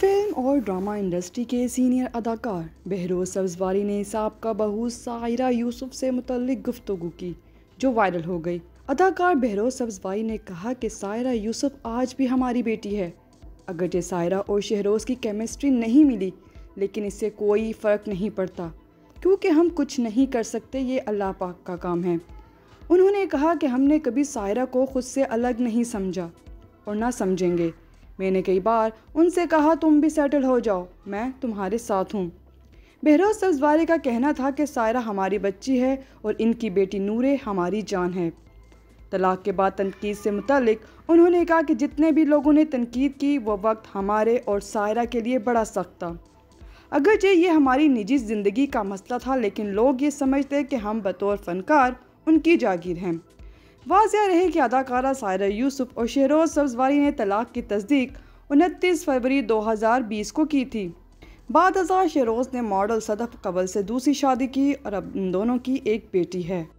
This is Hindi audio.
फिल्म और ड्रामा इंडस्ट्री के सीनियर अदाकार शहरोज़ सब्ज़वारी ने साबका बहू सायरा यूसुफ से मुतल्लिक गुफ्तगू की जो वायरल हो गई। अदाकार शहरोज़ सब्ज़वारी ने कहा कि सायरा यूसुफ आज भी हमारी बेटी है। अगरचे सायरा और शहरोज़ की केमिस्ट्री नहीं मिली लेकिन इससे कोई फ़र्क नहीं पड़ता क्योंकि हम कुछ नहीं कर सकते, ये अल्लाह पाक का काम है। उन्होंने कहा कि हमने कभी सायरा को खुद से अलग नहीं समझा और ना समझेंगे। मैंने कई बार उनसे कहा तुम भी सेटल हो जाओ, मैं तुम्हारे साथ हूँ। शहरोज़ सब्ज़वारी का कहना था कि सायरा हमारी बच्ची है और इनकी बेटी नूरे हमारी जान है। तलाक के बाद तनकीद से मुतालिक उन्होंने कहा कि जितने भी लोगों ने तनकीद की वो वक्त हमारे और सायरा के लिए बड़ा सख्त था। अगरचे ये हमारी निजी ज़िंदगी का मसला था लेकिन लोग ये समझते कि हम बतौर फ़नकार उनकी जागीर हैं। वाज़ह रहे कि अदाकारा सायरा यूसुफ और शहरोज़ सब्ज़वारी ने तलाक की तस्दीक 29 फरवरी 2020 को की थी। बाद शहरोज़ ने मॉडल सदफ कवल से दूसरी शादी की और अब इन दोनों की एक बेटी है।